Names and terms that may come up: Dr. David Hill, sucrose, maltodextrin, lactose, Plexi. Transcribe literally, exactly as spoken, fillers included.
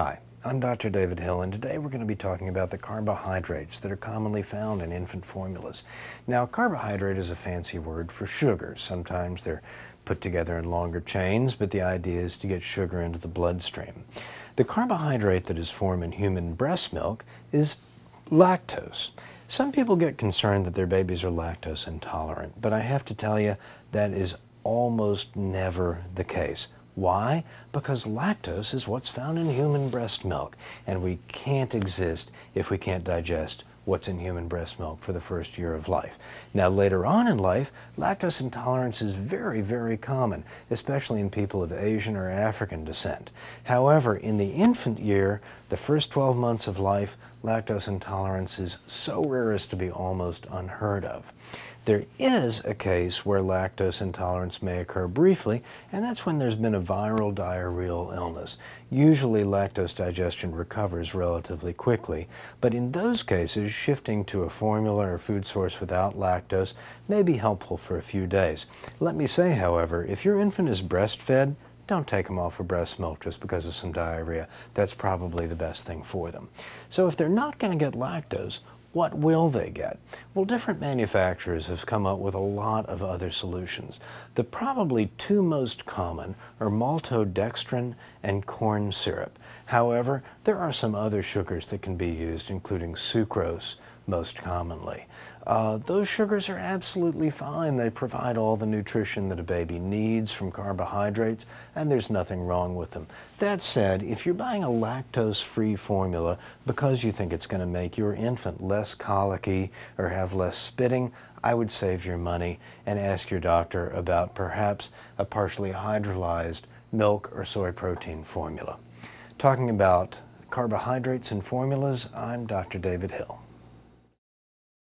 Hi, I'm Doctor David Hill, and today we're going to be talking about the carbohydrates that are commonly found in infant formulas. Now, carbohydrate is a fancy word for sugar. Sometimes they're put together in longer chains, but the idea is to get sugar into the bloodstream. The carbohydrate that is formed in human breast milk is lactose. Some people get concerned that their babies are lactose intolerant, but I have to tell you that is almost never the case. Why? Because lactose is what's found in human breast milk, and we can't exist if we can't digest what's in human breast milk for the first year of life. Now, later on in life, lactose intolerance is very, very common, especially in people of Asian or African descent. However, in the infant year, the first twelve months of life, lactose intolerance is so rare as to be almost unheard of. There is a case where lactose intolerance may occur briefly, and that's when there's been a viral diarrheal illness. Usually lactose digestion recovers relatively quickly, but in those cases, shifting to a formula or food source without lactose may be helpful for a few days. Let me say, however, if your infant is breastfed, don't take them off of breast milk just because of some diarrhea. That's probably the best thing for them. So if they're not going to get lactose, what will they get? Well, different manufacturers have come up with a lot of other solutions. The probably two most common are maltodextrin and corn syrup. However, there are some other sugars that can be used, including sucrose, most commonly. Uh, those sugars are absolutely fine. They provide all the nutrition that a baby needs from carbohydrates, and there's nothing wrong with them. That said, if you're buying a lactose-free formula because you think it's going to make your infant less colicky or have less spitting, I would save your money and ask your doctor about perhaps a partially hydrolyzed milk or soy protein formula. Talking about carbohydrates and formulas, I'm Doctor David Hill.